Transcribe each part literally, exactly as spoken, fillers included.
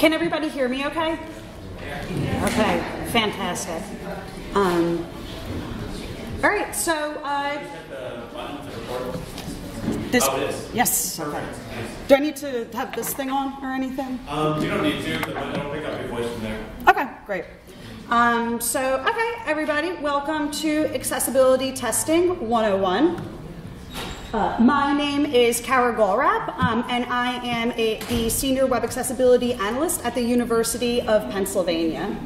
Can everybody hear me okay? Okay, fantastic. Um, all right, so uh, this, yes, okay. Do I need to have this thing on or anything? Um, you don't need to, but it'll pick up your voice from there. Okay, great. Um, so, okay, everybody, welcome to Accessibility Testing one oh one. Uh, my name is Kara Gaulrapp, um, and I am a, the Senior Web Accessibility Analyst at the University of Pennsylvania.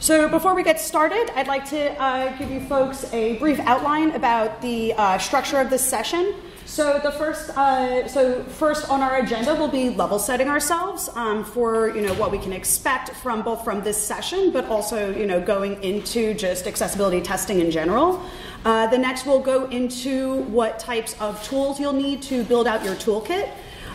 So before we get started, I'd like to uh, give you folks a brief outline about the uh, structure of this session. So the first, uh, so first on our agenda will be level setting ourselves um, for you know what we can expect from both from this session, but also you know going into just accessibility testing in general. Uh, the next we'll go into what types of tools you'll need to build out your toolkit.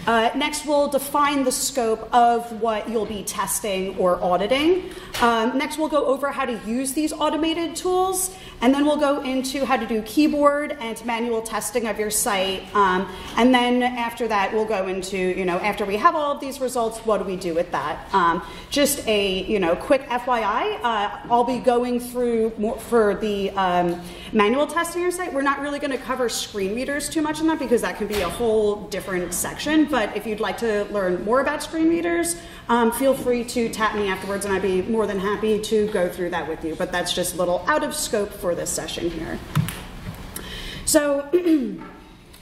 Uh, next, we'll define the scope of what you'll be testing or auditing. Um, next, we'll go over how to use these automated tools, and then we'll go into how to do keyboard and manual testing of your site. Um, and then after that, we'll go into, you know, after we have all of these results, what do we do with that? Um, just a, you know, quick F Y I, uh, I'll be going through more for the um, manual testing of your site. We're not really going to cover screen readers too much in that because that can be a whole different section. But if you'd like to learn more about screen readers, um, feel free to tap me afterwards, and I'd be more than happy to go through that with you. But that's just a little out of scope for this session here. So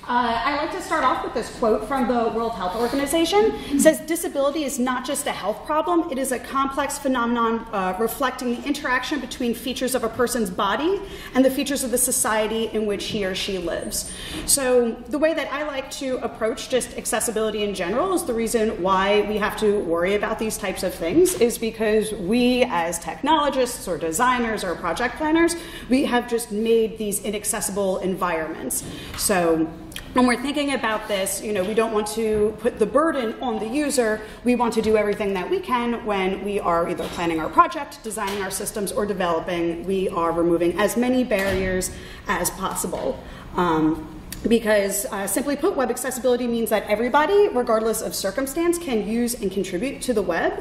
uh, I like to start off with this quote from the World Health Organization. It says, disability is not just a health problem. It is a complex phenomenon uh, reflecting the interaction between features of a person's body and the features of the society in which he or she lives. So the way that I like to approach just accessibility in general is the reason why we have to worry about these types of things is because we as technologists or designers or project planners, we have just made these inaccessible environments. So when we're thinking about this, you know, we don't want to put the burden on the user. We want to do everything that we can when we are either planning our project, designing our systems, or developing. We are removing as many barriers as possible. Um, Because uh, simply put, web accessibility means that everybody, regardless of circumstance, can use and contribute to the web.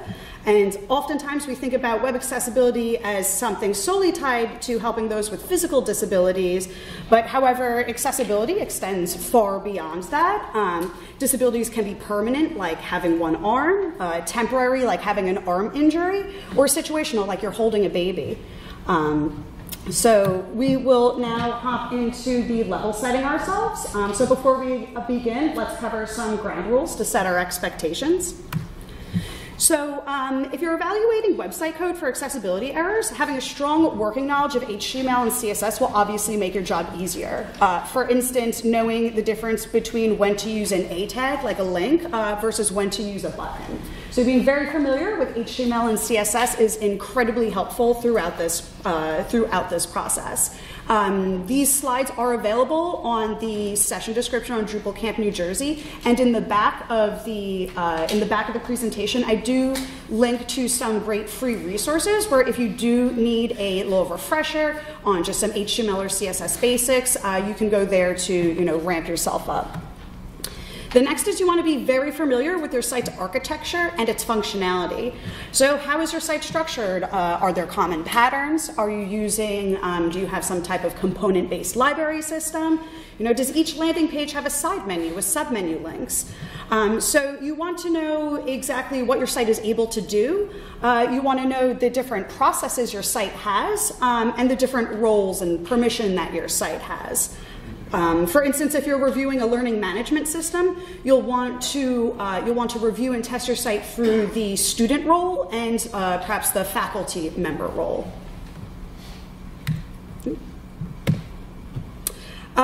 And oftentimes we think about web accessibility as something solely tied to helping those with physical disabilities. But however, accessibility extends far beyond that. Um, disabilities can be permanent, like having one arm, uh, temporary, like having an arm injury, or situational, like you're holding a baby. Um, So we will now hop into the level setting ourselves. Um, so before we begin, let's cover some ground rules to set our expectations. So um, if you're evaluating website code for accessibility errors, having a strong working knowledge of H T M L and C S S will obviously make your job easier. Uh, for instance, knowing the difference between when to use an A tag, like a link, uh, versus when to use a button. So being very familiar with H T M L and C S S is incredibly helpful throughout this, uh, throughout this process. Um, these slides are available on the session description on DrupalCamp New Jersey, and in the back of the uh, in the back of the presentation, I do link to some great free resources where if you do need a little refresher on just some H T M L or C S S basics, uh, you can go there to you know ramp yourself up. The next is you want to be very familiar with your site's architecture and its functionality. So how is your site structured? Uh, are there common patterns? Are you using, um, do you have some type of component-based library system? You know, does each landing page have a side menu with submenu links? Um, so you want to know exactly what your site is able to do. Uh, you want to know the different processes your site has um, and the different roles and permission that your site has. Um, for instance, if you're reviewing a learning management system, you'll want to uh, you'll want to review and test your site through the student role and uh, perhaps the faculty member role.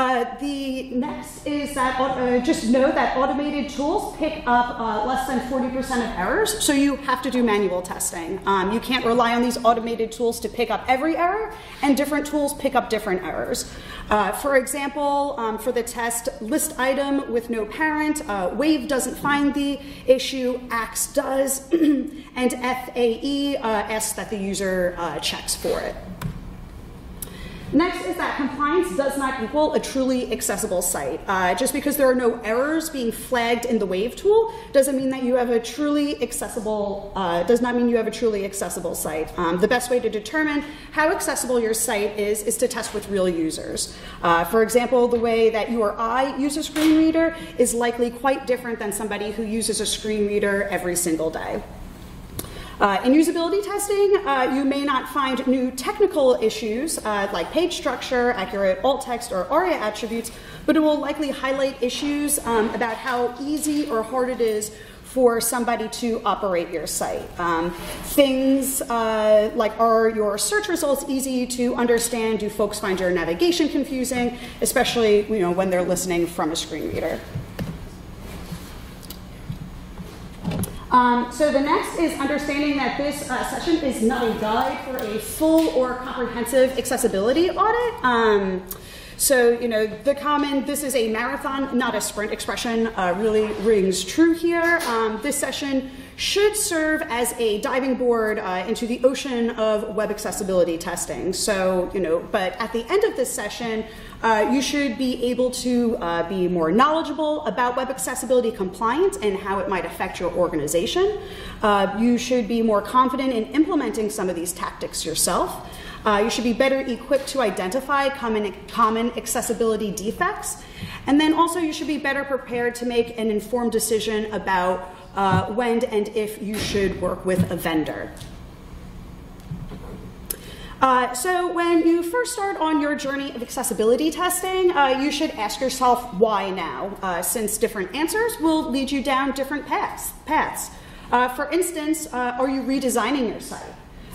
Uh, the next is that uh, just know that automated tools pick up uh, less than forty percent of errors, so you have to do manual testing. Um, you can't rely on these automated tools to pick up every error, and different tools pick up different errors. Uh, for example, um, for the test list item with no parent, uh, WAVE doesn't find the issue, AXE does, and F A E uh, asks that the user uh, checks for it. Next is that compliance does not equal a truly accessible site. Uh, just because there are no errors being flagged in the WAVE tool doesn't mean that you have a truly accessible, uh, does not mean you have a truly accessible site. Um, the best way to determine how accessible your site is is to test with real users. Uh, for example, the way that you or I use a screen reader is likely quite different than somebody who uses a screen reader every single day. Uh, in usability testing, uh, you may not find new technical issues uh, like page structure, accurate alt text, or ARIA attributes, but it will likely highlight issues um, about how easy or hard it is for somebody to operate your site. Um, things uh, like, are your search results easy to understand? Do folks find your navigation confusing, especially you know, when they're listening from a screen reader? Um, so the next is understanding that this uh, session is not a guide for a full or comprehensive accessibility audit. Um, so, you know, the common, this is a marathon, not a sprint expression, uh, really rings true here. Um, this session should serve as a diving board uh, into the ocean of web accessibility testing. So, you know, but at the end of this session, Uh, you should be able to uh, be more knowledgeable about web accessibility compliance and how it might affect your organization. Uh, you should be more confident in implementing some of these tactics yourself. Uh, you should be better equipped to identify common, common accessibility defects. And then also you should be better prepared to make an informed decision about uh, when and if you should work with a vendor. Uh, so when you first start on your journey of accessibility testing, uh, you should ask yourself why now, uh, since different answers will lead you down different paths. paths. Uh, for instance, uh, are you redesigning your site?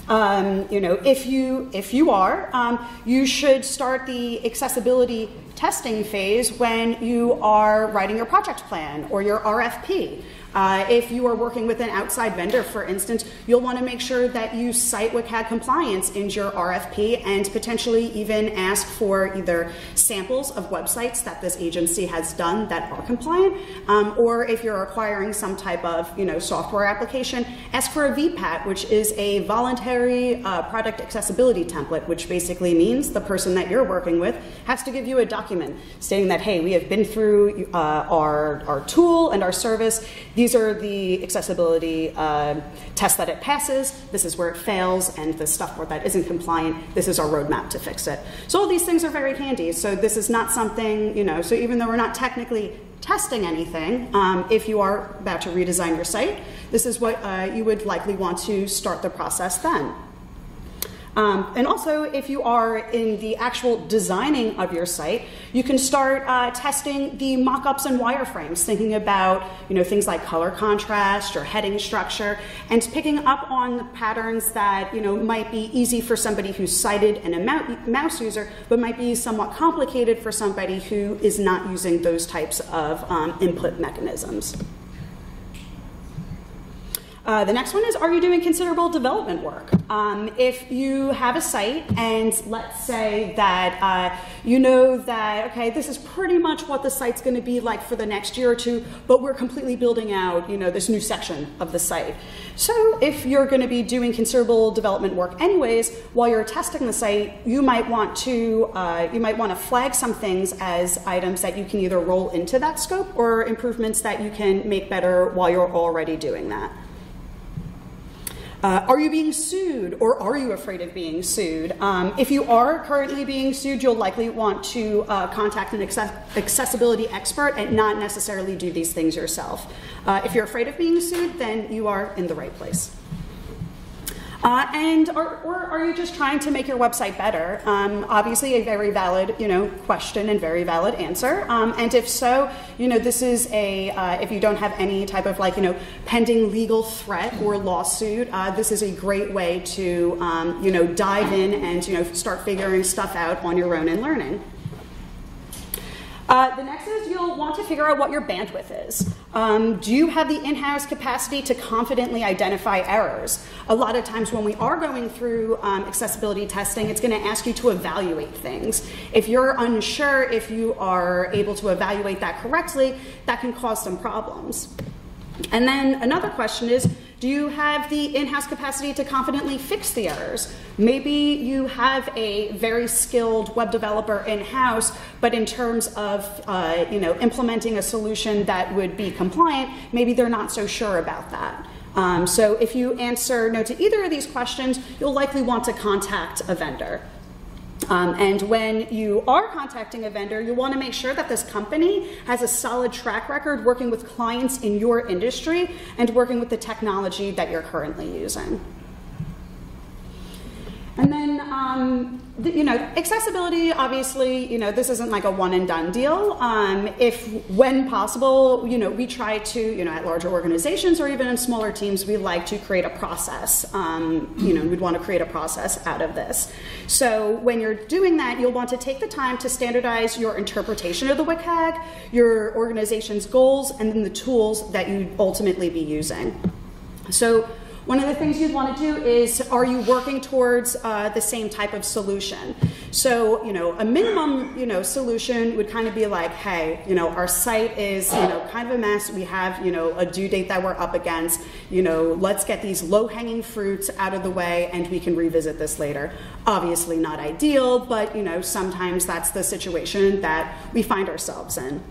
Um, you know, if you, if you are, um, you should start the accessibility testing phase when you are writing your project plan or your R F P. Uh, if you are working with an outside vendor, for instance, you'll want to make sure that you cite W C A G compliance in your R F P and potentially even ask for either samples of websites that this agency has done that are compliant, um, or if you're acquiring some type of you know, software application, ask for a V PAT, which is a voluntary uh, product accessibility template, which basically means the person that you're working with has to give you a document stating that, hey, we have been through uh, our, our tool and our service. These are the accessibility uh, tests that it passes, this is where it fails, and the stuff where that isn't compliant, this is our roadmap to fix it. So all these things are very handy, so this is not something, you know, so even though we're not technically testing anything, um, if you are about to redesign your site, this is what uh, you would likely want to start the process then. Um, and also, if you are in the actual designing of your site, you can start uh, testing the mock-ups and wireframes, thinking about you know, things like color contrast or heading structure, and picking up on patterns that you know, might be easy for somebody who's sighted and a mouse user, but might be somewhat complicated for somebody who is not using those types of um, input mechanisms. Uh, the next one is, are you doing considerable development work? Um, if you have a site and let's say that uh, you know that, okay, this is pretty much what the site's gonna be like for the next year or two, but we're completely building out you know, this new section of the site. So if you're gonna be doing considerable development work anyways, while you're testing the site, you might want to, uh, you might want to flag some things as items that you can either roll into that scope or improvements that you can make better while you're already doing that. Uh, are you being sued, or are you afraid of being sued? Um, if you are currently being sued, you'll likely want to uh, contact an access accessibility expert and not necessarily do these things yourself. Uh, if you're afraid of being sued, then you are in the right place. Uh, and are, or are you just trying to make your website better? Um, obviously a very valid you know, question and very valid answer. Um, and if so, you know, this is a, uh, if you don't have any type of like, you know, pending legal threat or lawsuit, uh, this is a great way to um, you know, dive in and you know, start figuring stuff out on your own and learning. Uh, the next is you'll want to figure out what your bandwidth is. Um, do you have the in-house capacity to confidently identify errors? A lot of times when we are going through um, accessibility testing, it's going to ask you to evaluate things. If you're unsure if you are able to evaluate that correctly, that can cause some problems. And then another question is, Do you have the in-house capacity to confidently fix the errors? Maybe you have a very skilled web developer in-house, but in terms of uh, you know, implementing a solution that would be compliant, maybe they're not so sure about that. Um, so if you answer no to either of these questions, you'll likely want to contact a vendor. Um, and when you are contacting a vendor, you want to make sure that this company has a solid track record working with clients in your industry and working with the technology that you're currently using. And then, um, the, you know, accessibility, obviously, you know, this isn't like a one and done deal. Um, if, when possible, you know, we try to, you know, at larger organizations or even in smaller teams, we like to create a process. Um, you know, we'd want to create a process out of this. So when you're doing that, you'll want to take the time to standardize your interpretation of the W C A G, your organization's goals, and then the tools that you ultimately be using. So, one of the things you'd want to do is, are you working towards uh, the same type of solution? So, you know, a minimum, you know, solution would kind of be like, hey, you know, our site is, you know, kind of a mess. We have, you know, a due date that we're up against. You know, let's get these low-hanging fruits out of the way, and we can revisit this later. Obviously not ideal, but, you know, sometimes that's the situation that we find ourselves in.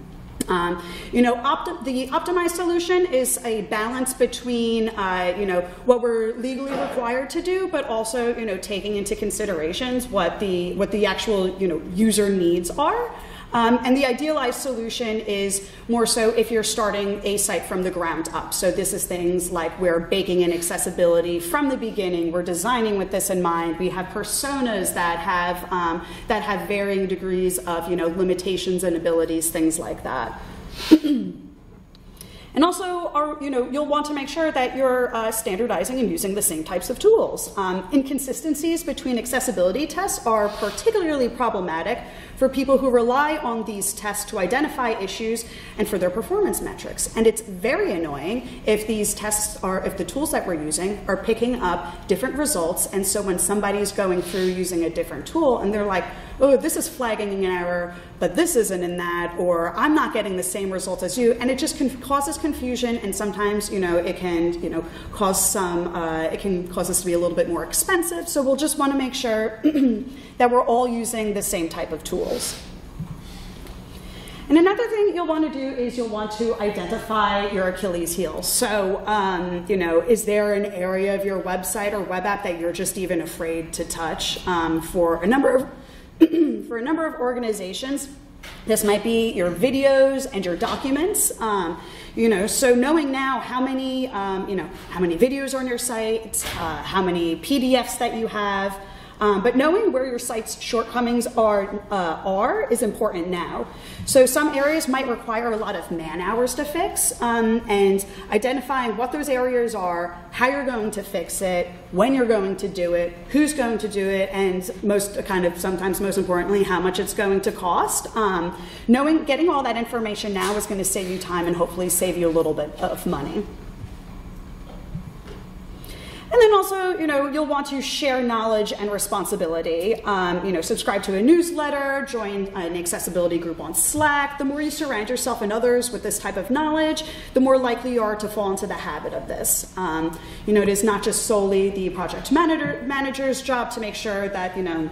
Um, you know, opt the optimized solution is a balance between, uh, you know, what we're legally required to do, but also, you know, taking into considerations what the what the actual, you know, user needs are. Um, and the idealized solution is more so if you're starting a site from the ground up. So this is things like we're baking in accessibility from the beginning. We're designing with this in mind. We have personas that have um, that have varying degrees of, you know, limitations and abilities, things like that. And also, are, you know, you'll want to make sure that you're uh, standardizing and using the same types of tools. Um, inconsistencies between accessibility tests are particularly problematic for people who rely on these tests to identify issues and for their performance metrics. And it's very annoying if these tests are, if the tools that we're using are picking up different results. And so when somebody's going through using a different tool and they're like, oh, this is flagging an error, but this isn't in that, or I'm not getting the same result as you, and it just conf causes confusion, and sometimes, you know, it can, you know, cause some, uh, it can cause us to be a little bit more expensive. So we'll just want to make sure that we're all using the same type of tools. And another thing you'll want to do is you'll want to identify your Achilles heel. So, um, you know, is there an area of your website or web app that you're just even afraid to touch? Um, for a number of For a number of organizations, this might be your videos and your documents. Um, you know, so knowing now how many, um, you know, how many videos are on your site, uh, how many P D Fs that you have, um, but knowing where your site's shortcomings are, uh, are is important now. So some areas might require a lot of man hours to fix, um, and identifying what those areas are, how you're going to fix it, when you're going to do it, who's going to do it, and most kind of sometimes most importantly, how much it's going to cost. Um, knowing, getting all that information now is going to save you time and hopefully save you a little bit of money. And then also, you know, you'll want to share knowledge and responsibility. Um, you know, subscribe to a newsletter, join an accessibility group on Slack. The more you surround yourself and others with this type of knowledge, the more likely you are to fall into the habit of this. Um, you know, it is not just solely the project manager, manager's job to make sure that, you know,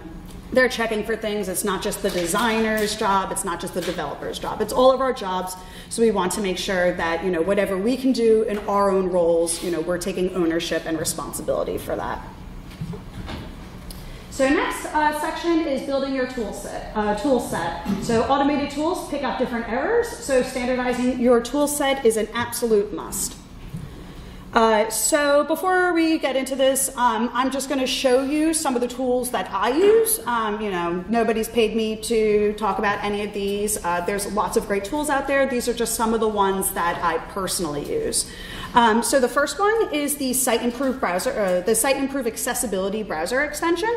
they're checking for things. It's not just the designer's job. It's not just the developer's job. It's all of our jobs. So we want to make sure that, you know, whatever we can do in our own roles, you know, we're taking ownership and responsibility for that. So next uh, section is building your tool set, uh, tool set. So automated tools pick up different errors. So standardizing your tool set is an absolute must. Uh, so before we get into this, um, I'm just going to show you some of the tools that I use. Um, you know, nobody's paid me to talk about any of these. Uh, there's lots of great tools out there. These are just some of the ones that I personally use. Um, so the first one is the Siteimprove browser, uh, the Siteimprove Accessibility browser extension.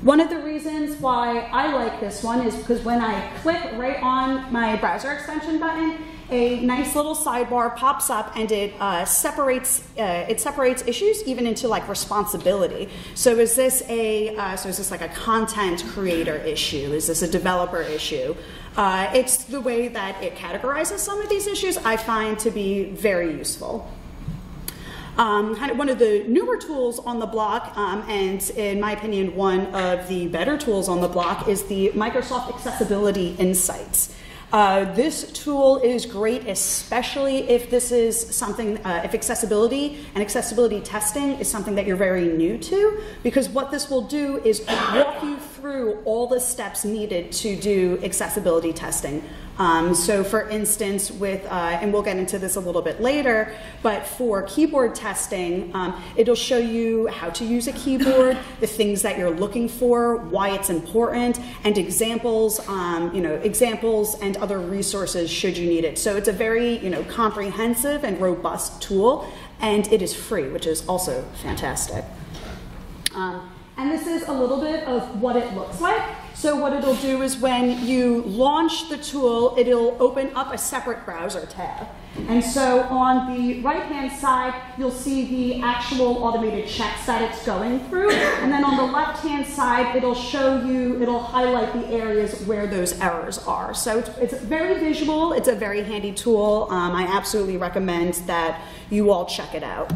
One of the reasons why I like this one is because when I click right on my browser extension button, a nice little sidebar pops up, and it uh, separates uh, it separates issues even into like responsibility. So is this a uh, so is this like a content creator issue? Is this a developer issue? Uh, it's the way that it categorizes some of these issues I find to be very useful. Um, kind of one of the newer tools on the block, um, and in my opinion, one of the better tools on the block, is the Microsoft Accessibility Insights. Uh, this tool is great, especially if this is something, uh, if accessibility and accessibility testing is something that you're very new to, because what this will do is walk you through all the steps needed to do accessibility testing. Um, so for instance, with, uh, and we'll get into this a little bit later, but for keyboard testing, um, it'll show you how to use a keyboard, the things that you're looking for, why it's important, and examples, um, you know, examples and other resources should you need it. So it's a very, you know, comprehensive and robust tool, and it is free, which is also fantastic. Um, And this is a little bit of what it looks like. So what it'll do is when you launch the tool, it'll open up a separate browser tab. And so on the right-hand side, you'll see the actual automated checks that it's going through. And then on the left-hand side, it'll show you, it'll highlight the areas where those errors are. So it's, it's very visual. It's a very handy tool. Um, I absolutely recommend that you all check it out.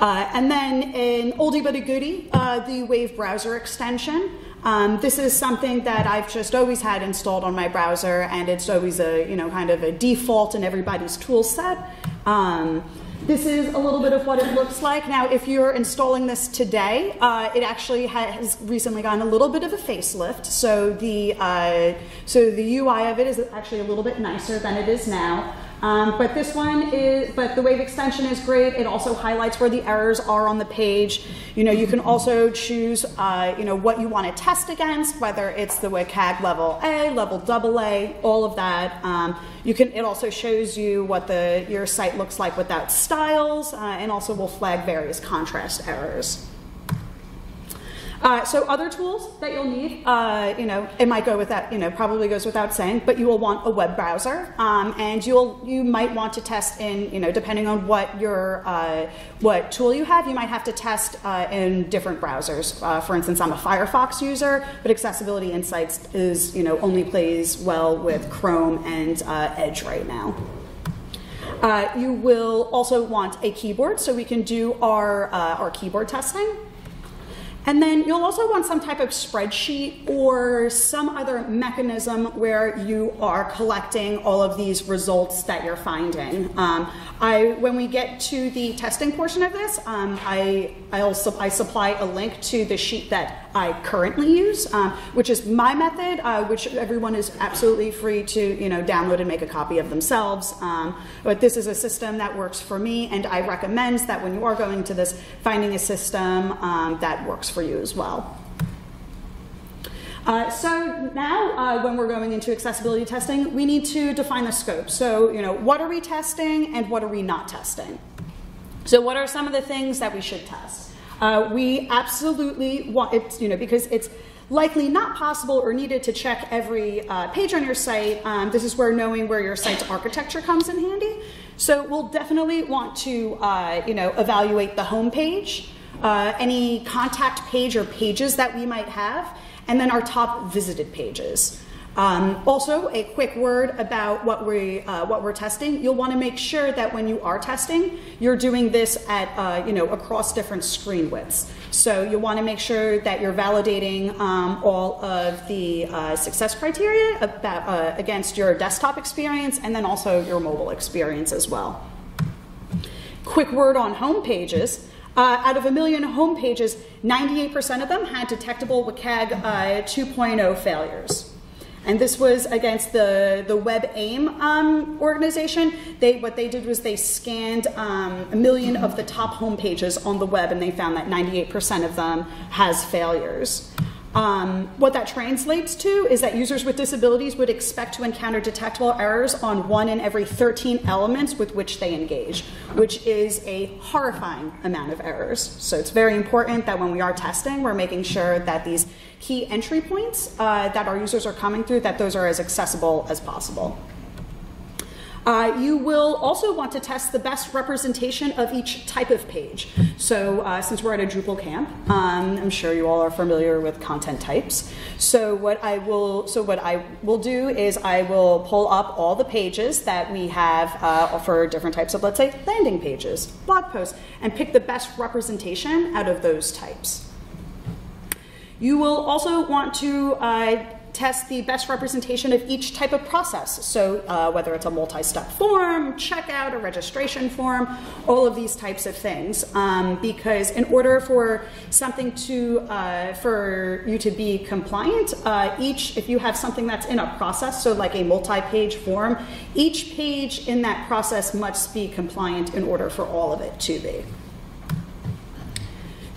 Uh, and then an oldie but a goodie, uh, the WAVE browser extension. Um, this is something that I've just always had installed on my browser, and it's always a, you know, kind of a default in everybody's tool set. Um, This is a little bit of what it looks like. Now, if you're installing this today, uh, it actually has recently gotten a little bit of a facelift. So the, uh, so the U I of it is actually a little bit nicer than it is now. Um, but this one is, but the WAVE extension is great. It also highlights where the errors are on the page. You know, you can also choose, uh, you know, what you want to test against, whether it's the W C A G level A, level double A, all of that. Um, you can, it also shows you what the, your site looks like without style. Styles, uh, and also will flag various contrast errors. Uh, so other tools that you'll need, uh, you know, it might go without, you know, probably goes without saying, but you will want a web browser, um, and you'll you might want to test in, you know, depending on what your uh, what tool you have, you might have to test uh, in different browsers. Uh, for instance, I'm a Firefox user, but Accessibility Insights is, you know, only plays well with Chrome and uh, Edge right now. Uh, you will also want a keyboard, so we can do our, uh, our keyboard testing. And then you'll also want some type of spreadsheet or some other mechanism where you are collecting all of these results that you're finding. Um, I, when we get to the testing portion of this, um, I, I'll, I supply a link to the sheet that I currently use, um, which is my method, uh, which everyone is absolutely free to, you know, download and make a copy of themselves. Um, but this is a system that works for me, and I recommend that when you are going to this, finding a system um, that works for you as well. Uh, so now, uh, when we're going into accessibility testing, we need to define the scope. So, you know, what are we testing and what are we not testing? So, what are some of the things that we should test? Uh, we absolutely want it, you know, because it's likely not possible or needed to check every uh, page on your site. Um, this is where knowing where your site's architecture comes in handy. So, we'll definitely want to, uh, you know, evaluate the home page. Uh, any contact page or pages that we might have, and then our top visited pages. Um, also, a quick word about what, we, uh, what we're testing. You'll want to make sure that when you are testing, you're doing this at, uh, you know, across different screen widths. So you'll want to make sure that you're validating um, all of the uh, success criteria about, uh, against your desktop experience and then also your mobile experience as well. Quick word on home pages. Uh, out of a million home pages, ninety-eight percent of them had detectable W C A G uh, two point oh failures. And this was against the, the WebAIM um, organization. They, what they did was they scanned um, a million of the top home pages on the web, and they found that ninety-eight percent of them has failures. Um, what that translates to is that users with disabilities would expect to encounter detectable errors on one in every thirteen elements with which they engage, which is a horrifying amount of errors. So it's very important that when we are testing, we're making sure that these key entry points uh, that our users are coming through, that those are as accessible as possible. Uh, you will also want to test the best representation of each type of page. So uh, since we're at a Drupal camp, um, I'm sure you all are familiar with content types. So what I will, so what I will do is I will pull up all the pages that we have uh, for different types of, let's say, landing pages, blog posts, and pick the best representation out of those types. You will also want to uh, test the best representation of each type of process. So uh, whether it's a multi-step form, checkout, a registration form, all of these types of things. Um, because in order for something to, uh, for you to be compliant, uh, each, if you have something that's in a process, so like a multi-page form, each page in that process must be compliant in order for all of it to be.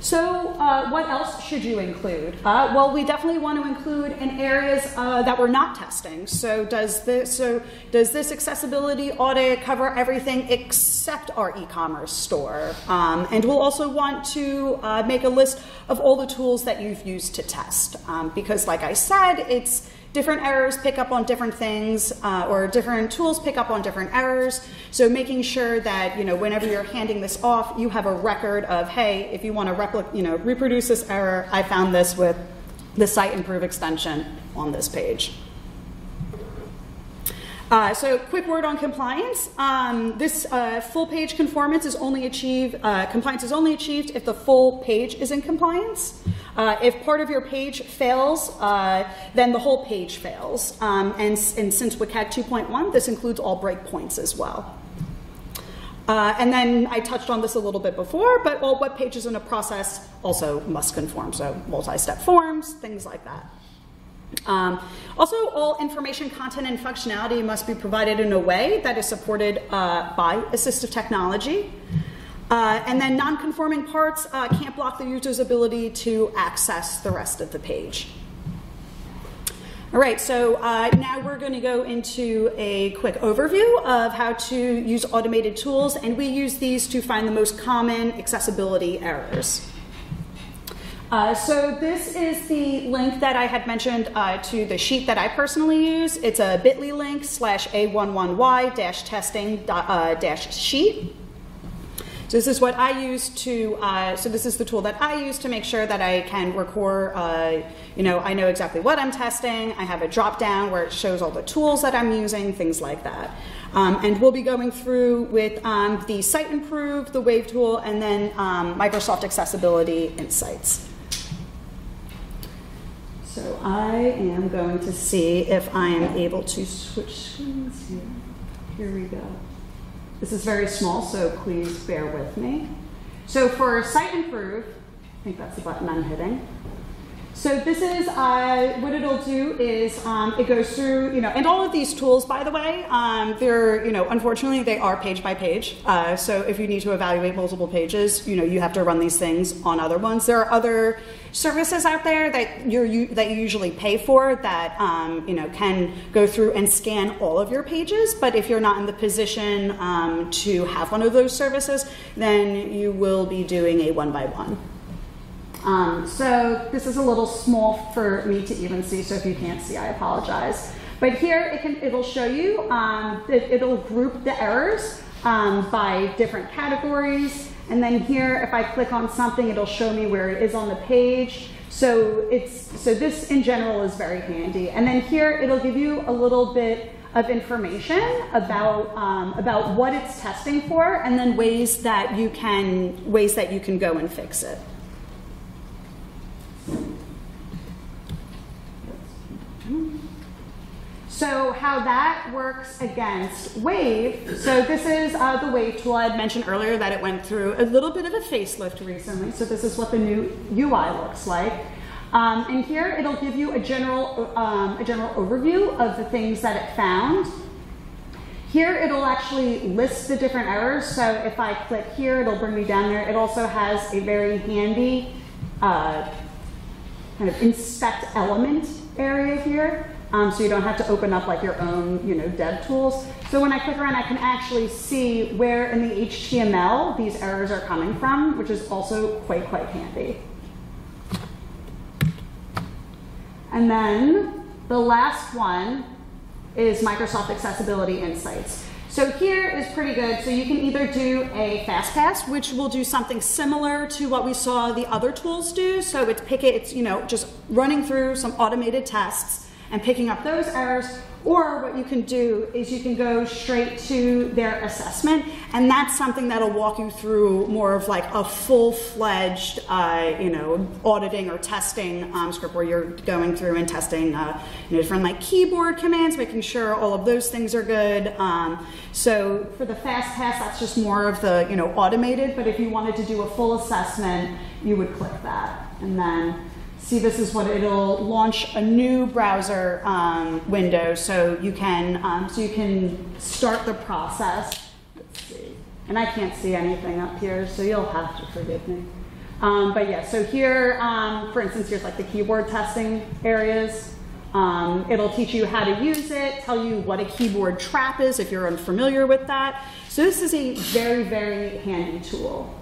So uh, what else should you include? Uh, well, we definitely want to include in areas uh, that we're not testing. So does this, so does this accessibility audit cover everything except our e-commerce store? Um, and we'll also want to uh, make a list of all the tools that you've used to test. Um, because like I said, it's different errors pick up on different things, uh, or different tools pick up on different errors. So making sure that, you know, whenever you're handing this off, you have a record of, hey, if you want to replicate, you know, reproduce this error, I found this with the Siteimprove extension on this page. Uh, so quick word on compliance. Um, this uh, full page conformance is only achieved, uh, compliance is only achieved if the full page is in compliance. Uh, if part of your page fails, uh, then the whole page fails. Um, and, and since W C A G two point one, this includes all breakpoints as well. Uh, and then I touched on this a little bit before, but all web pages in a process also must conform. So multi-step forms, things like that. Um, also, all information, content, and functionality must be provided in a way that is supported uh, by assistive technology. Uh, and then non-conforming parts uh, can't block the user's ability to access the rest of the page. All right, so uh, now we're going to go into a quick overview of how to use automated tools, and we use these to find the most common accessibility errors. Uh, so this is the link that I had mentioned uh, to the sheet that I personally use. It's a bit dot L Y link slash A eleven Y testing sheet. So this is what I use to, uh, so this is the tool that I use to make sure that I can record, uh, you know, I know exactly what I'm testing. I have a drop down where it shows all the tools that I'm using, things like that. Um, and we'll be going through with um, the Siteimprove, the WAVE tool, and then um, Microsoft Accessibility Insights. So I am going to see if I am able to switch screens here. Here we go. This is very small, so please bear with me. So for Siteimprove, I think that's the button I'm hitting. So this is, uh, what it'll do is um, it goes through, you know, and all of these tools, by the way, um, they're, you know, unfortunately they are page by page. Uh, so if you need to evaluate multiple pages, you know, you have to run these things on other ones. There are other services out there that you're, you, that you usually pay for that, um, you know, can go through and scan all of your pages. But if you're not in the position um, to have one of those services, then you will be doing a one by one. Um, so this is a little small for me to even see, so if you can't see, I apologize. But here it can, it'll show you, um, it, it'll group the errors um, by different categories. And then here, if I click on something, it'll show me where it is on the page. So, it's, so this in general is very handy. And then here, it'll give you a little bit of information about, um, about what it's testing for, and then ways that you can, ways that you can go and fix it. So how that works against WAVE. So this is uh, the WAVE tool. I had mentioned earlier that it went through a little bit of a facelift recently. So this is what the new U I looks like. Um, and here it'll give you a general, um, a general overview of the things that it found. Here it'll actually list the different errors. So if I click here, it'll bring me down there. It also has a very handy uh, kind of inspect element area here. Um, so you don't have to open up like your own, you know, dev tools. So when I click around, I can actually see where in the H T M L these errors are coming from, which is also quite, quite handy. And then the last one is Microsoft Accessibility Insights. So here is pretty good. So you can either do a fast pass, which will do something similar to what we saw the other tools do. So it's pick it, it's you know just running through some automated tests and picking up those errors. Or what you can do is you can go straight to their assessment, and that's something that'll walk you through more of like a full-fledged, uh, you know, auditing or testing um, script where you're going through and testing uh, you know, different like keyboard commands, making sure all of those things are good. Um, so for the fast pass, that's just more of the you know automated. But if you wanted to do a full assessment, you would click that, and then. See, this is what it'll launch a new browser um, window, so you can um, so you can start the process. Let's see, and I can't see anything up here, so you'll have to forgive me. Um, but yeah, so here, um, for instance, here's like the keyboard testing areas. Um, it'll teach you how to use it, tell you what a keyboard trap is if you're unfamiliar with that. So this is a very, very handy tool.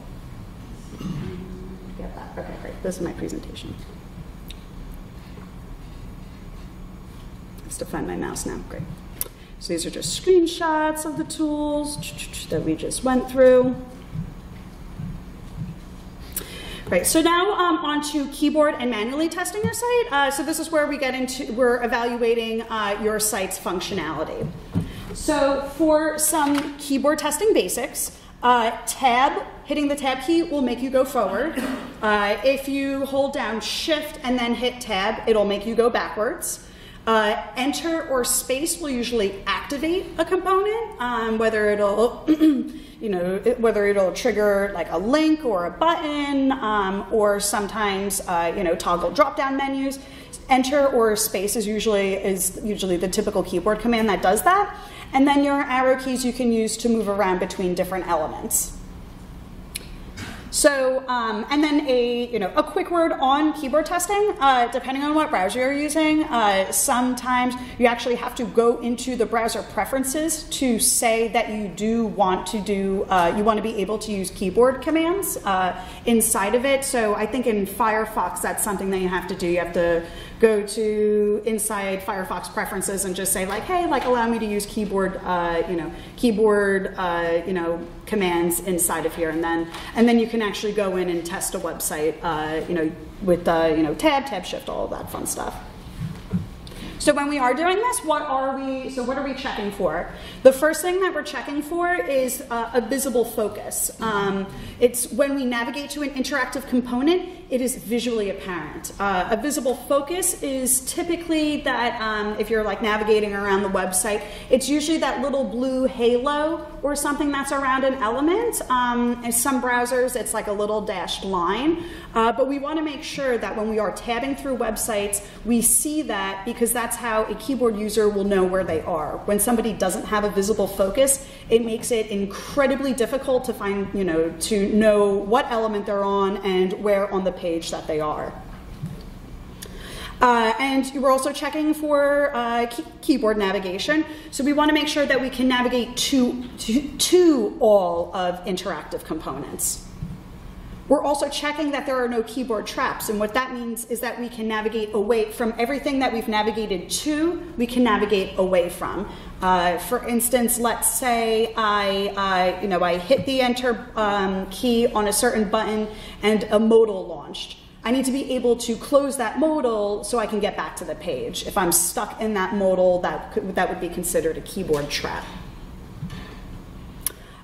Get that? Okay, great. This is my presentation. To find my mouse now, great. So these are just screenshots of the tools that we just went through. Right, so now um, on to keyboard and manually testing your site. Uh, so this is where we get into, we're evaluating uh, your site's functionality. So for some keyboard testing basics, uh, tab, hitting the tab key will make you go forward. Uh, if you hold down shift and then hit tab, it'll make you go backwards. Uh, enter or space will usually activate a component, um, whether it'll, you know, whether it'll trigger like a link or a button, um, or sometimes, uh, you know, toggle drop-down menus. Enter or space is usually is usually the typical keyboard command that does that, and then your arrow keys you can use to move around between different elements. So, um, and then a, you know, a quick word on keyboard testing, uh, depending on what browser you're using, uh, sometimes you actually have to go into the browser preferences to say that you do want to do, uh, you want to be able to use keyboard commands uh, inside of it. So I think in Firefox, that's something that you have to do. You have to go to inside Firefox preferences and just say like, hey, like allow me to use keyboard, uh, you know, keyboard, uh, you know, commands inside of here, and then and then you can actually go in and test a website, uh, you know, with uh, you know tab, tab, shift, all of that fun stuff. So when we are doing this, what are we? So what are we checking for? The first thing that we're checking for is uh, a visible focus. Um, it's when we navigate to an interactive component, it is visually apparent. Uh, a visible focus is typically that um, if you're like navigating around the website, it's usually that little blue halo or something that's around an element. Um, in some browsers, it's like a little dashed line. Uh, but we want to make sure that when we are tabbing through websites, we see that, because that's how a keyboard user will know where they are. When somebody doesn't have a visible focus, it makes it incredibly difficult to find, you know, to know what element they're on and where on the page that they are. Uh, and we're also checking for uh, key keyboard navigation. So we want to make sure that we can navigate to, to, to all of interactive components. We're also checking that there are no keyboard traps, and what that means is that we can navigate away from everything that we've navigated to, we can navigate away from. Uh, for instance, let's say I, I, you know, I hit the enter um, key on a certain button and a modal launched. I need to be able to close that modal so I can get back to the page. If I'm stuck in that modal, that, could, that would be considered a keyboard trap.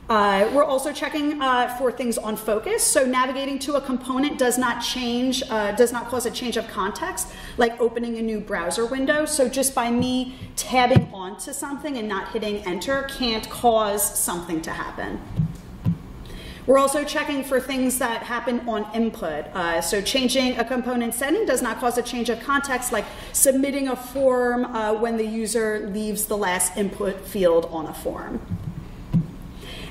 Uh, we're also checking uh, for things on focus. So navigating to a component does not change, uh, does not cause a change of context, like opening a new browser window. So just by me tabbing onto something and not hitting enter can't cause something to happen. We're also checking for things that happen on input. Uh, so changing a component setting does not cause a change of context, like submitting a form uh, when the user leaves the last input field on a form.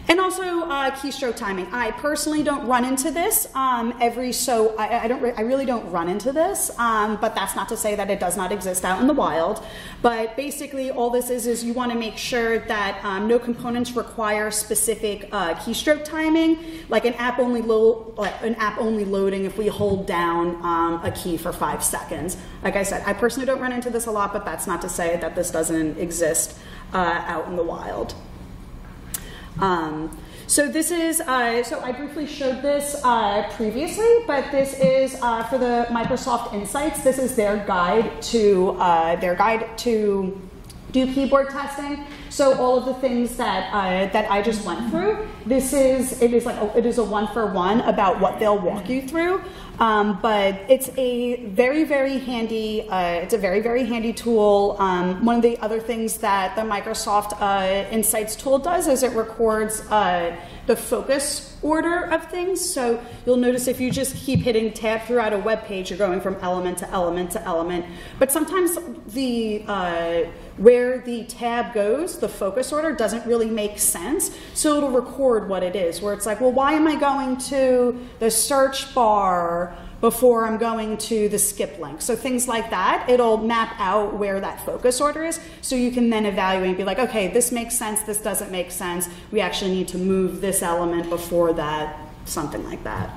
And also uh, keystroke timing. I personally don't run into this um, every so, I, I, don't re I really don't run into this, um, but that's not to say that it does not exist out in the wild. But basically all this is, is you wanna make sure that um, no components require specific uh, keystroke timing, like an app only lo like an app only loading if we hold down um, a key for five seconds. Like I said, I personally don't run into this a lot, but that's not to say that this doesn't exist uh, out in the wild. Um, so this is, uh, so I briefly showed this uh, previously, but this is uh, for the Microsoft Insights. This is their guide to, uh, their guide to do keyboard testing. So all of the things that, uh, that I just went through, this is, it is like, a, it is a one for one about what they'll walk you through. Um, but it's a very, very handy, uh, it's a very, very handy tool. Um, one of the other things that the Microsoft uh, Insights tool does is it records uh, the focus order of things. So you'll notice if you just keep hitting tab throughout a web page, you're going from element to element to element. But sometimes the, uh, where the tab goes, the focus order doesn't really make sense. So it'll record what it is, where it's like, well, why am I going to the search bar before I'm going to the skip link? So things like that, it'll map out where that focus order is, so you can then evaluate and be like, okay, this makes sense, this doesn't make sense, we actually need to move this element before that, something like that.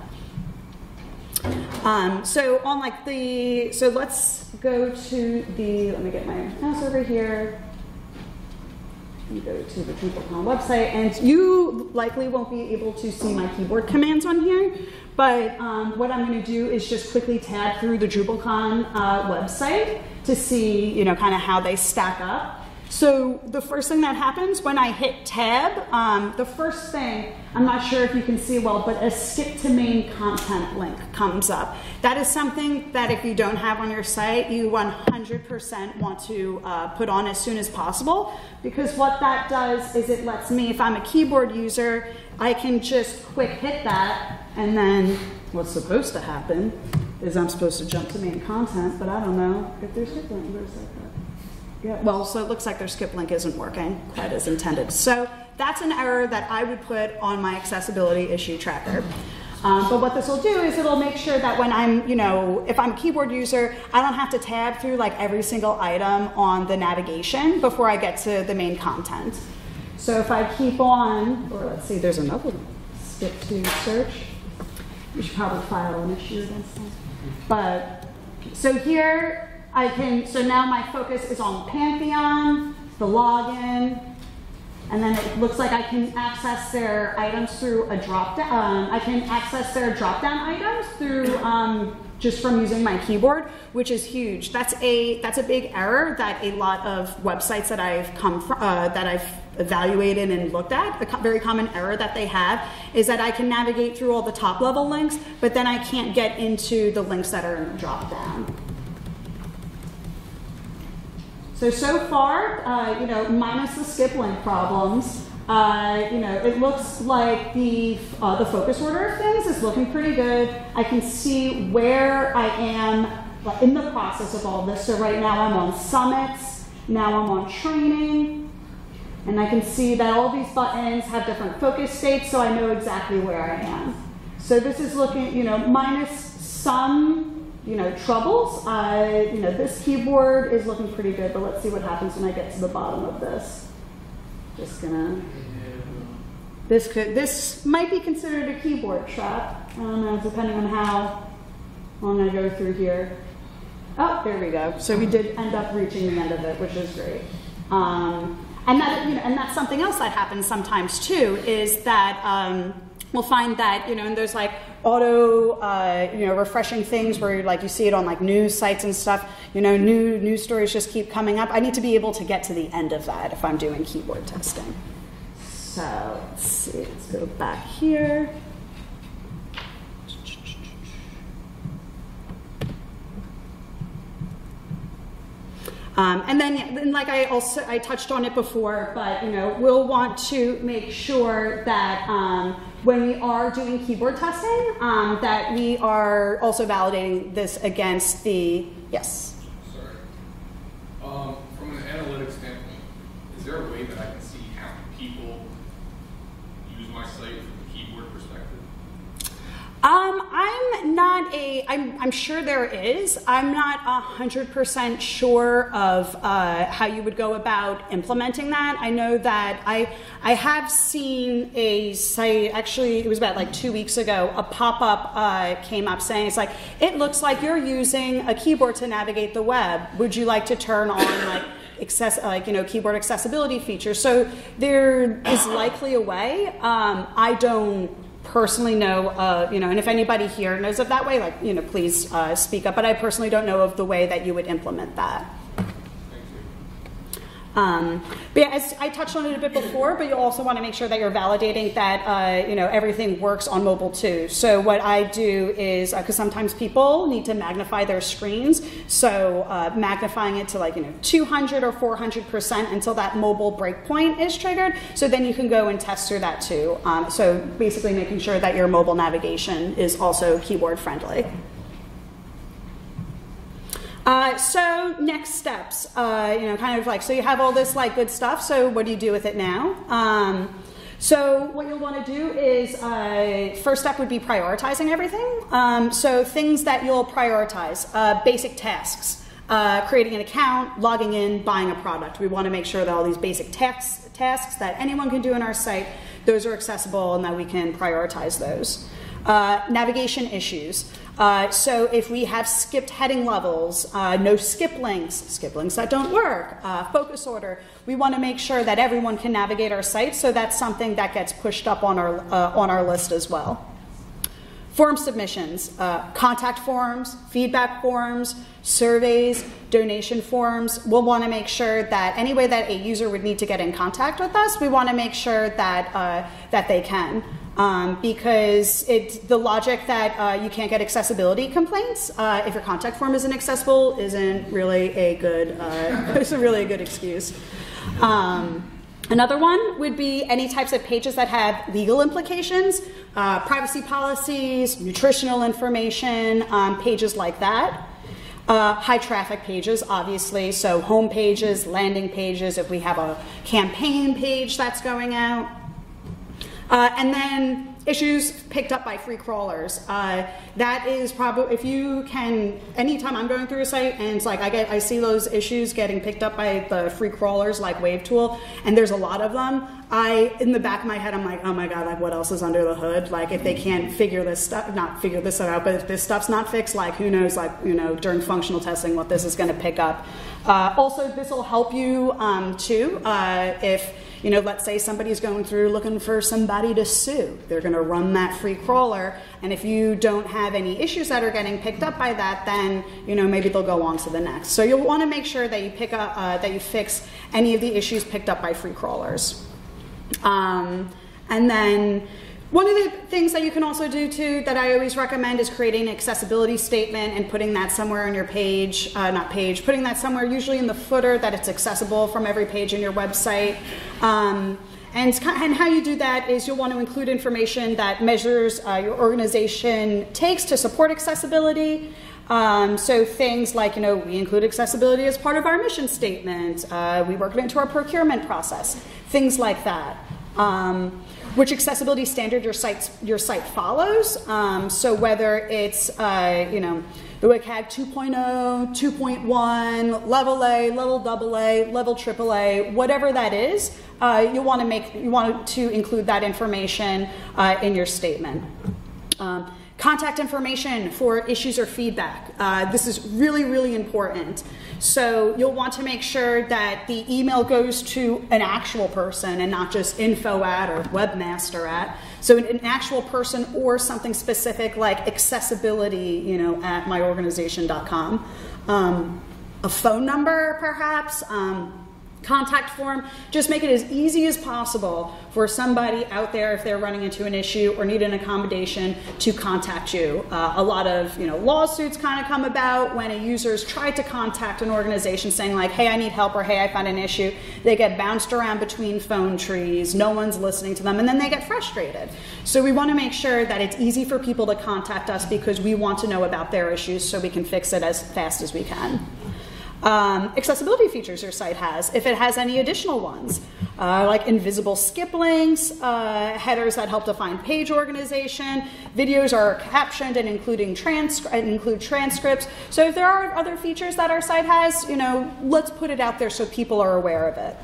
Um, so on like the, so let's go to the, let me get my mouse over here. You go to the DrupalCon website, and you likely won't be able to see my keyboard commands on here, but um, what I'm going to do is just quickly tab through the DrupalCon uh, website to see, you know, kind of how they stack up. So the first thing that happens when I hit tab, um, the first thing, I'm not sure if you can see well, but a skip to main content link comes up. That is something that if you don't have on your site, you one hundred percent want to uh, put on as soon as possible, because what that does is it lets me, if I'm a keyboard user, I can just quick hit that, and then what's supposed to happen is I'm supposed to jump to main content, but I don't know if there's different numbers like that. Yeah, well, so it looks like their skip link isn't working quite as intended. So that's an error that I would put on my accessibility issue tracker. Um, but what this will do is it'll make sure that when I'm, you know, if I'm a keyboard user, I don't have to tab through like every single item on the navigation before I get to the main content. So if I keep on, or let's see, there's another one. Skip to search. We should probably file an issue against them. But so here, I can, so now my focus is on Pantheon, the login, and then it looks like I can access their items through a drop down. Um, I can access their drop down items through um, just from using my keyboard, which is huge. That's a that's a big error that a lot of websites that I've come from, uh, that I've evaluated and looked at. A very common error that they have is that I can navigate through all the top level links, but then I can't get into the links that are in the drop down. So, so far, uh, you know, minus the skip link problems, uh, you know, it looks like the, uh, the focus order of things is looking pretty good. I can see where I am in the process of all this. So right now I'm on summits, now I'm on training, and I can see that all these buttons have different focus states, so I know exactly where I am. So this is looking, you know, minus some, you know, troubles. Uh, you know, this keyboard is looking pretty good, but let's see what happens when I get to the bottom of this. Just gonna. This could. This might be considered a keyboard trap. I don't know, depending on how long I go through here. Oh, there we go. So we did end up reaching the end of it, which is great. Um, and that, you know, and that's something else that happens sometimes too. Is that. Um, We'll find that, you know, and there's like auto, uh, you know, refreshing things where you're like, you see it on like news sites and stuff, you know, new news stories just keep coming up. I need to be able to get to the end of that if I'm doing keyboard testing. So let's see, let's go back here. Um, and then, and like I also, I touched on it before, but, you know, we'll want to make sure that um, when we are doing keyboard testing, um, that we are also validating this against the, yes? Sorry. Um, from an analytics standpoint, is there a way that I can see how many people use my site from a keyboard perspective? Um, I'm not a, I'm, I'm sure there is. I'm not one hundred percent sure of uh, how you would go about implementing that. I know that I, I have seen a site, actually it was about like two weeks ago, a pop-up uh, came up saying, it's like, it looks like you're using a keyboard to navigate the web. Would you like to turn on like access, like, you know, keyboard accessibility features. So there is likely a way. Um, I don't personally know, uh, you know, and if anybody here knows of that way, like, you know, please uh, speak up. But I personally don't know of the way that you would implement that. Um, but yeah, as I touched on it a bit before, but you also want to make sure that you're validating that uh, you know, everything works on mobile too. So what I do is, because uh, sometimes people need to magnify their screens, so uh, magnifying it to, like, you know, two hundred or four hundred percent until that mobile breakpoint is triggered. So then you can go and test through that too. Um, so basically making sure that your mobile navigation is also keyboard friendly. Uh, so next steps, uh, you know, kind of like, so you have all this, like, good stuff, so what do you do with it now? Um, so what you'll want to do is, uh, first step would be prioritizing everything. Um, so things that you'll prioritize, uh, basic tasks, uh, creating an account, logging in, buying a product. We want to make sure that all these basic tasks, tasks that anyone can do in our site, those are accessible and that we can prioritize those. Uh, navigation issues. Uh, so if we have skipped heading levels, uh, no skip links, skip links that don't work, uh, focus order, we want to make sure that everyone can navigate our site, so that's something that gets pushed up on our, uh, on our list as well. Form submissions, uh, contact forms, feedback forms, surveys, donation forms. We'll want to make sure that any way that a user would need to get in contact with us, we want to make sure that, uh, that they can. Um, because it, the logic that uh, you can't get accessibility complaints uh, if your contact form isn't accessible isn't really a good, uh, it's a really a good excuse. Um, another one would be any types of pages that have legal implications, uh, privacy policies, nutritional information, um, pages like that. Uh, high traffic pages, obviously, so home pages, landing pages, if we have a campaign page that's going out. Uh, and then issues picked up by free crawlers. Uh, that is probably, if you can, anytime I'm going through a site and it's like I get, I see those issues getting picked up by the free crawlers like WAVE tool, and there's a lot of them. I, in the back of my head, I'm like, oh my God, like, what else is under the hood? Like, if they can't figure this stuff, not figure this out, but if this stuff's not fixed, like, who knows, like, you know, during functional testing, what this is gonna pick up. Uh, also, this will help you um, too, uh, if, you know, let's say somebody's going through looking for somebody to sue. They're going to run that free crawler, and if you don't have any issues that are getting picked up by that, then, you know, maybe they'll go on to the next. So you'll want to make sure that you pick up, uh, that you fix any of the issues picked up by free crawlers. Um, and then one of the things that you can also do too that I always recommend is creating an accessibility statement and putting that somewhere on your page, uh, not page, putting that somewhere usually in the footer that it's accessible from every page in your website. Um, and, and how you do that is you'll want to include information that measures uh, your organization takes to support accessibility. Um, so things like, you know, we include accessibility as part of our mission statement. Uh, we work it into our procurement process, things like that. Um, which accessibility standard your site, your site follows. Um, so whether it's, uh, you know, the W C A G two point oh, two point one, level A, level double A, level triple A, whatever that is, uh, you want to make, you want to include that information uh, in your statement. Um, Contact information for issues or feedback. Uh, this is really, really important. So you'll want to make sure that the email goes to an actual person and not just info at or webmaster at. So an, an actual person or something specific like accessibility, you know, at my organization dot com. Um, a phone number, perhaps. Um, Contact form, just make it as easy as possible for somebody out there, if they're running into an issue or need an accommodation, to contact you. Uh, a lot of, you know, lawsuits kind of come about when a user's tried to contact an organization saying like, hey, I need help, or hey, I found an issue. They get bounced around between phone trees, no one's listening to them, and then they get frustrated. So we want to make sure that it's easy for people to contact us because we want to know about their issues so we can fix it as fast as we can. Um, accessibility features your site has, if it has any additional ones, uh, like invisible skip links, uh, headers that help define page organization, videos are captioned and including transcri- include transcripts. So if there are other features that our site has, you know, let's put it out there so people are aware of it.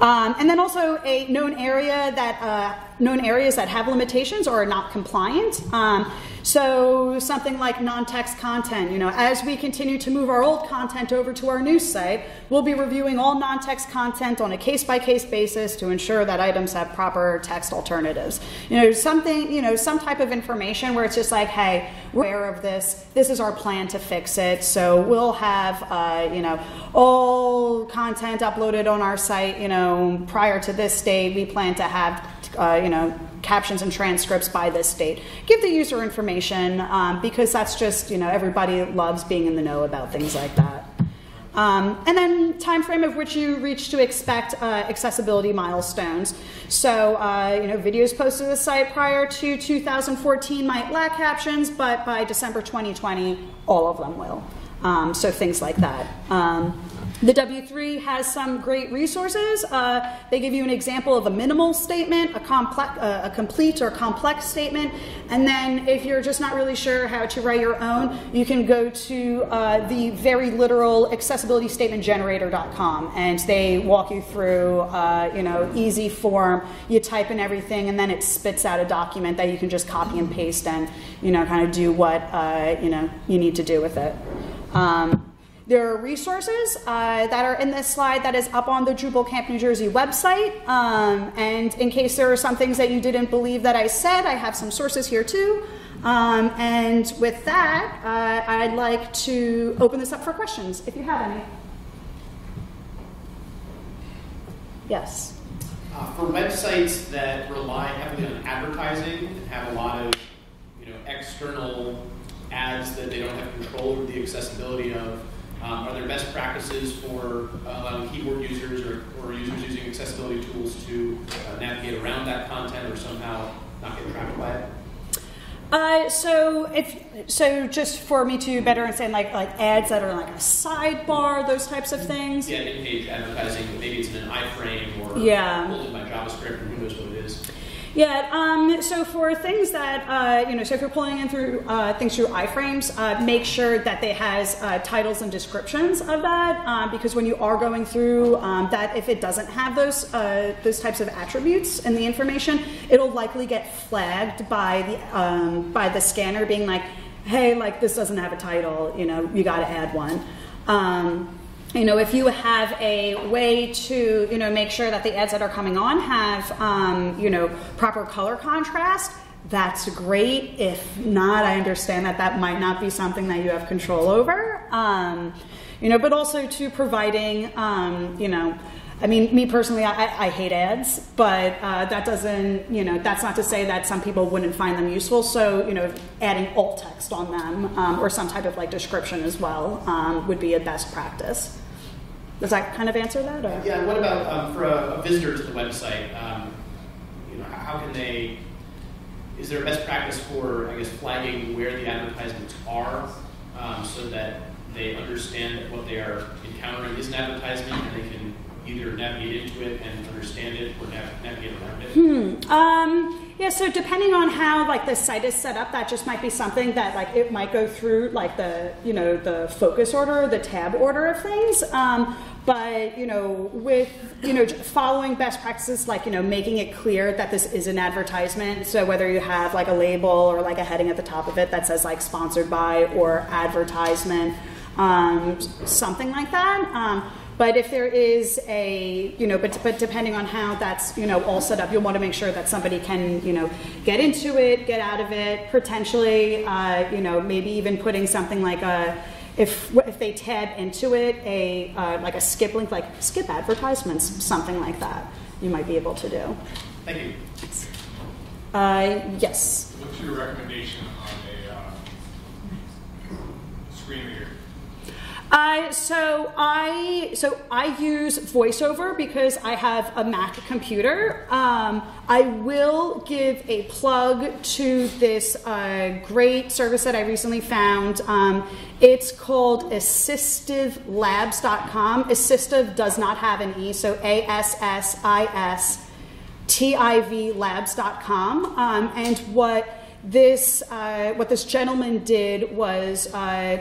Um, and then also a known area that uh, known areas that have limitations or are not compliant. Um, so something like non-text content, you know, as we continue to move our old content over to our new site, we'll be reviewing all non-text content on a case-by-case basis to ensure that items have proper text alternatives. You know, something, you know, some type of information where it's just like, hey, we're aware of this, this is our plan to fix it, so we'll have, uh, you know, all content uploaded on our site, you know, prior to this date, we plan to have Uh, you know, captions and transcripts by this date. Give the user information um, because that's just, you know, everybody loves being in the know about things like that. Um, and then time frame of which you reach to expect uh, accessibility milestones. So, uh, you know, videos posted to the site prior to two thousand fourteen might lack captions, but by December twenty twenty, all of them will. Um, so things like that. Um, The W three has some great resources. Uh, they give you an example of a minimal statement, a, complex, uh, a complete or complex statement, and then if you're just not really sure how to write your own, you can go to uh, the very literal accessibility statement generator dot com, and they walk you through, uh, you know, easy form. You type in everything, and then it spits out a document that you can just copy and paste, and you know, kind of do what uh, you know you need to do with it. Um, There are resources uh, that are in this slide that is up on the DrupalCamp New Jersey website. Um, and in case there are some things that you didn't believe that I said, I have some sources here too. Um, and with that, uh, I'd like to open this up for questions, if you have any. Yes? Uh, for websites that rely heavily on advertising and have a lot of you know, external ads that they don't have control over the accessibility of, Um, are there best practices for allowing uh, keyboard users or, or users using accessibility tools to uh, navigate around that content or somehow not get trapped by it? Uh, so, if, so just for me to better understand, like, like ads that are like a sidebar, those types of things? Yeah, in-page advertising, but maybe it's in an iframe or yeah. Pulled in by JavaScript, and who knows what it is. Yeah, um, so for things that, uh, you know, so if you're pulling in through uh, things through iframes, uh, make sure that they has uh, titles and descriptions of that, uh, because when you are going through um, that, if it doesn't have those, uh, those types of attributes in the information, it'll likely get flagged by the, um, by the scanner being like, hey, like this doesn't have a title, you know, you gotta add one. Um, You know, if you have a way to, you know, make sure that the ads that are coming on have, um, you know, proper color contrast, that's great. If not, I understand that that might not be something that you have control over. Um, you know, but also to providing, um, you know, I mean, me personally, I, I hate ads, but uh, that doesn't, you know, that's not to say that some people wouldn't find them useful. So, you know, adding alt text on them um, or some type of like description as well um, would be a best practice. Does that kind of answer that? Or? Yeah, what about um, for a, a visitor to the website, um, you know, how can they, is there a best practice for, I guess, flagging where the advertisements are um, so that they understand that what they are encountering is an advertisement and they can either navigate into it and understand it or nav navigate around it? Hmm. Um, Yeah, so depending on how like the site is set up, that just might be something that like it might go through like the you know the focus order, the tab order of things. Um, but you know, with you know following best practices, like you know making it clear that this is an advertisement. So whether you have like a label or like a heading at the top of it that says like sponsored by or advertisement, um, something like that. Um, But if there is a, you know, but, but depending on how that's, you know, all set up, you'll want to make sure that somebody can, you know, get into it, get out of it, potentially, uh, you know, maybe even putting something like a, if, if they tab into it, a, uh, like a skip link, like skip advertisements, something like that, you might be able to do. Thank you. Uh, yes? What's your recommendation on a uh, screen reader? Uh, so I so I use VoiceOver because I have a Mac computer. Um, I will give a plug to this uh, great service that I recently found. Um, it's called assistive labs dot com. Assistive does not have an E, so A S S I S T I V labs dot com. Um, and what this uh, what this gentleman did was. Uh,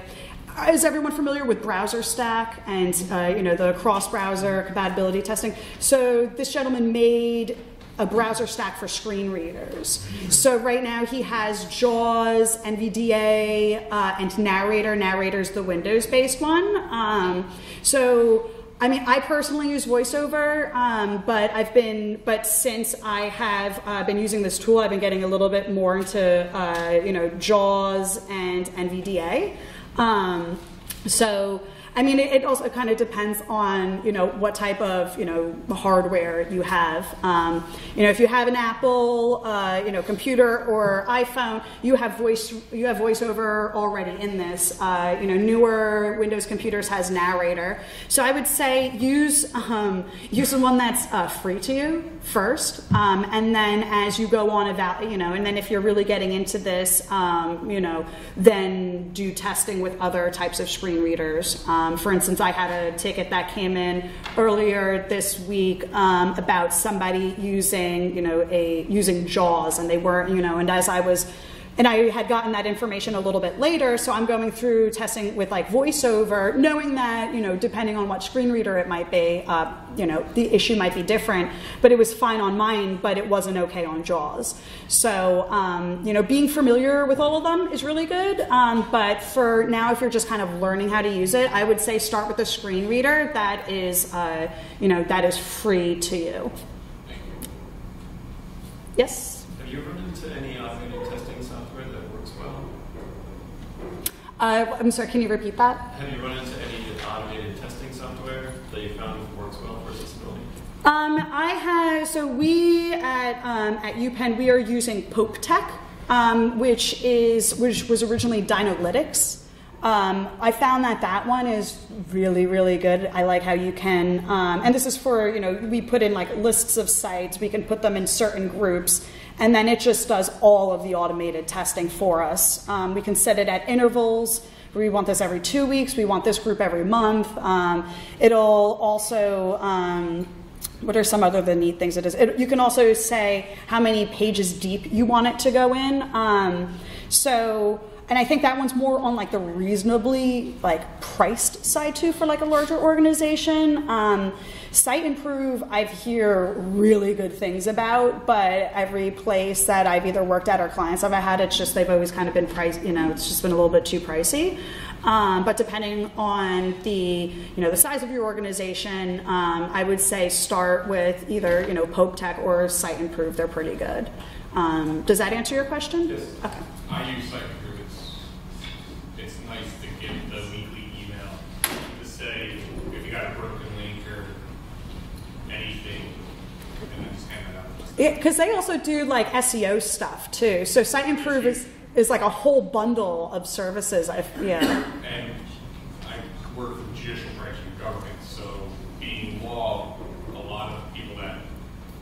Is everyone familiar with browser stack and uh, you know the cross-browser compatibility testing? So this gentleman made a browser stack for screen readers. So right now he has JAWS, N V D A, uh, and Narrator. Narrator's the Windows-based one. Um, so, I mean, I personally use VoiceOver, um, but I've been, but since I have uh, been using this tool, I've been getting a little bit more into, uh, you know, JAWS and N V D A. Um, so, I mean, it, it also kind of depends on, you know, what type of, you know, hardware you have. Um, you know, if you have an Apple, uh, you know, computer or iPhone, you have voice, you have VoiceOver already in this. Uh, you know, newer Windows computers has Narrator. So I would say use um, use the one that's uh, free to you first, um, and then as you go on about, you know, and then if you're really getting into this, um, you know, then do testing with other types of screen readers. Um, Um, for instance, I had a ticket that came in earlier this week um, about somebody using, you know, a using JAWS, and they weren't, you know, and as I was, and I had gotten that information a little bit later, so I'm going through testing with like VoiceOver, knowing that, you know, depending on what screen reader it might be, uh, you know, the issue might be different, but it was fine on mine, but it wasn't okay on JAWS. So, um, you know, being familiar with all of them is really good, um, but for now, if you're just kind of learning how to use it, I would say start with a screen reader that is, uh, you know, that is free to you. Yes? Have you run into any automated testing software that works well? Uh, I'm sorry, can you repeat that? Have you run into any automated testing software that you found works well for accessibility? Um, I have, so we at, um, at UPenn, we are using Pope Tech, um, which, is, which was originally Dynolytics. Um, I found that that one is really, really good. I like how you can, um, and this is for, you know, we put in like lists of sites, we can put them in certain groups, and then it just does all of the automated testing for us. Um, we can set it at intervals. We want this every two weeks. We want this group every month. Um, it'll also, um, what are some other the neat things it is? It, you can also say how many pages deep you want it to go in. Um, so, and I think that one's more on like the reasonably like priced side too for like a larger organization. Um, Siteimprove, I've hear really good things about, but every place that I've either worked at or clients I've had, it's just they've always kind of been priced, you know, it's just been a little bit too pricey. Um, but depending on the, you know, the size of your organization, um, I would say start with either, you know, Pope Tech or Siteimprove. They're pretty good. Um, does that answer your question? Yes. Okay. I use Siteimprove. It's, it's nice to get the weekly email to say if you got a broken link or anything, and then just hand it out. Yeah, because they also do like S E O stuff too. So Siteimprove is is like a whole bundle of services. I've, yeah. And I work for the judicial branch of government, so being law, a lot of people that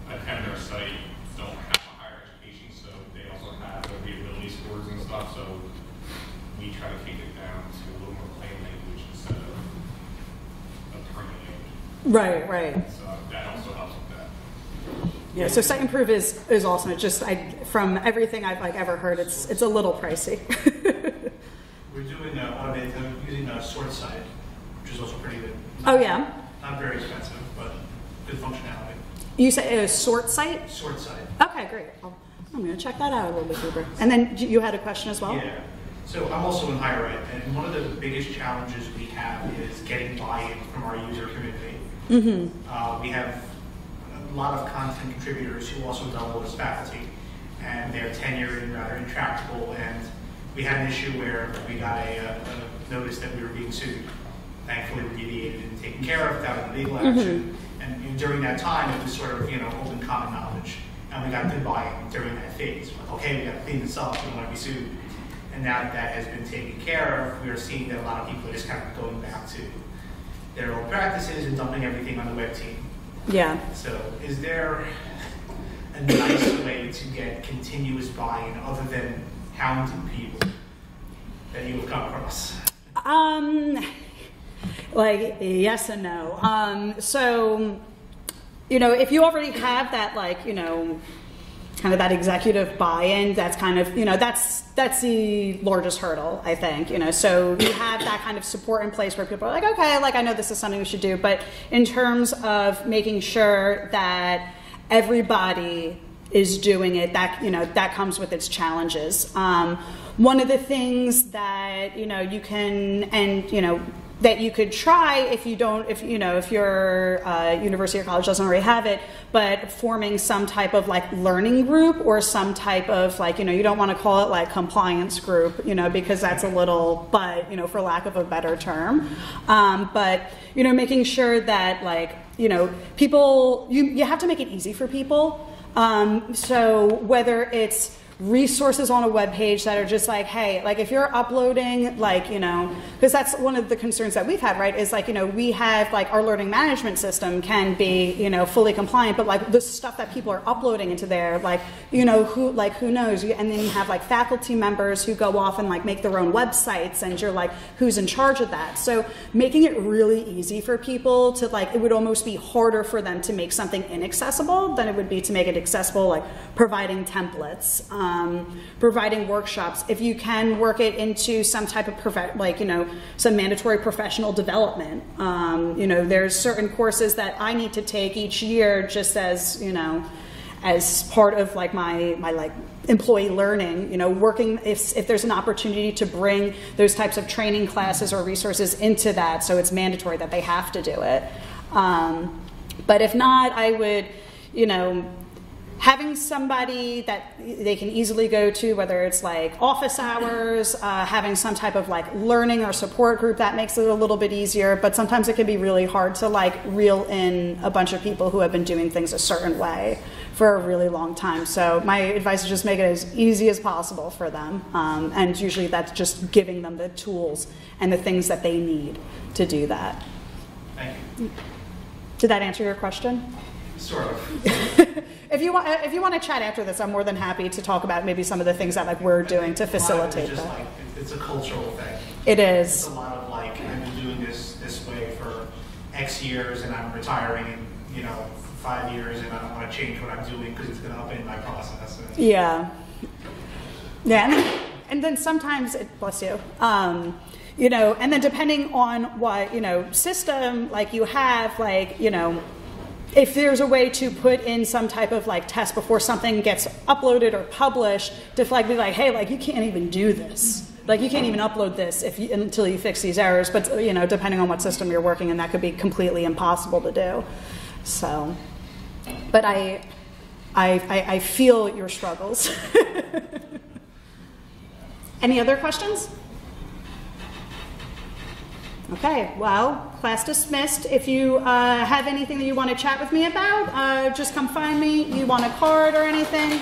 attend our site don't have a higher education, so they also have the ability scores and stuff. So we try to take it down to a little more plain language instead of a term language. Right, right. So that also helps with that. Yeah, so Siteimprove is is awesome. It's just I from everything I've like ever heard, it's it's a little pricey. We're doing uh, automated using uh, sort side, which is also pretty good. Not, oh yeah. Not very expensive, but good functionality. You said uh, sort site? Sort site. Okay, great. I'll, I'm going to check that out a little bit deeper. And then you had a question as well. Yeah. So I'm also in higher ed, and one of the biggest challenges we have is getting buy-in from our user community. Mm-hmm. Uh, we have a lot of content contributors who also double as faculty, and they're tenured and rather intractable, and we had an issue where we got a, a notice that we were being sued. Thankfully, we mediated and taken care of without legal action, mm-hmm. and during that time, it was sort of, you know, open common knowledge, and we got good buy-in during that phase. Like, okay, we got to clean this up, we don't want to be sued, and now that that has been taken care of, we are seeing that a lot of people are just kind of going back to their old practices and dumping everything on the web team. Yeah. So is there a nice way to get continuous buy-in other than hounding people that you will come across? Um, like, yes and no. Um, so, you know, if you already have that, like, you know, kind of that executive buy-in, that's kind of, you know, that's that's the largest hurdle, I think, you know. So you have that kind of support in place where people are like, okay, like I know this is something we should do, but in terms of making sure that everybody is doing it, that, you know, that comes with its challenges. Um, one of the things that, you know, you can, and, you know, that you could try if you don't, if, you know, if your uh, university or college doesn't already have it, but forming some type of like learning group or some type of like, you know, you don't want to call it like compliance group, you know, because that's a little, but, you know, for lack of a better term. Um, but, you know, making sure that like, you know, people, you, you have to make it easy for people. Um, so whether it's resources on a web page that are just like, hey, like if you're uploading, like, you know, because that's one of the concerns that we've had, right, is like, you know, we have like our learning management system can be, you know, fully compliant, but like the stuff that people are uploading into there, like, you know, who, like, who knows? And then you have like faculty members who go off and like make their own websites, and you're like, who's in charge of that? So making it really easy for people to like, it would almost be harder for them to make something inaccessible than it would be to make it accessible, like providing templates. Um, Um, providing workshops. If you can work it into some type of, like, you know, some mandatory professional development. Um, you know, there's certain courses that I need to take each year just as, you know, as part of like my, my like employee learning, you know, working, if, if there's an opportunity to bring those types of training classes or resources into that, so it's mandatory that they have to do it. Um, but if not, I would, you know, having somebody that they can easily go to, whether it's like office hours, uh, having some type of like learning or support group, that makes it a little bit easier. But sometimes it can be really hard to like reel in a bunch of people who have been doing things a certain way for a really long time. So my advice is just make it as easy as possible for them. Um, and usually that's just giving them the tools and the things that they need to do that. Thank you. Did that answer your question? Sort of. If you want, if you want to chat after this, I'm more than happy to talk about maybe some of the things that like we're doing to facilitate that. Like, it's a cultural thing. It is. It's a lot of like, I've been doing this this way for X years, and I'm retiring in, you know, five years, and I don't want to change what I'm doing because it's going to upend my process. And yeah. Yeah, and then, and then sometimes it, bless you. Um, you know, and then depending on what, you know, system like you have, like, you know, if there's a way to put in some type of like test before something gets uploaded or published to like be like, hey, like you can't even do this. Like you can't even upload this if you, until you fix these errors. But, you know, depending on what system you're working in, that could be completely impossible to do. So, but I, I, I, I feel your struggles. Any other questions? Okay, well, class dismissed. If you uh, have anything that you want to chat with me about, uh, just come find me. You want a card or anything?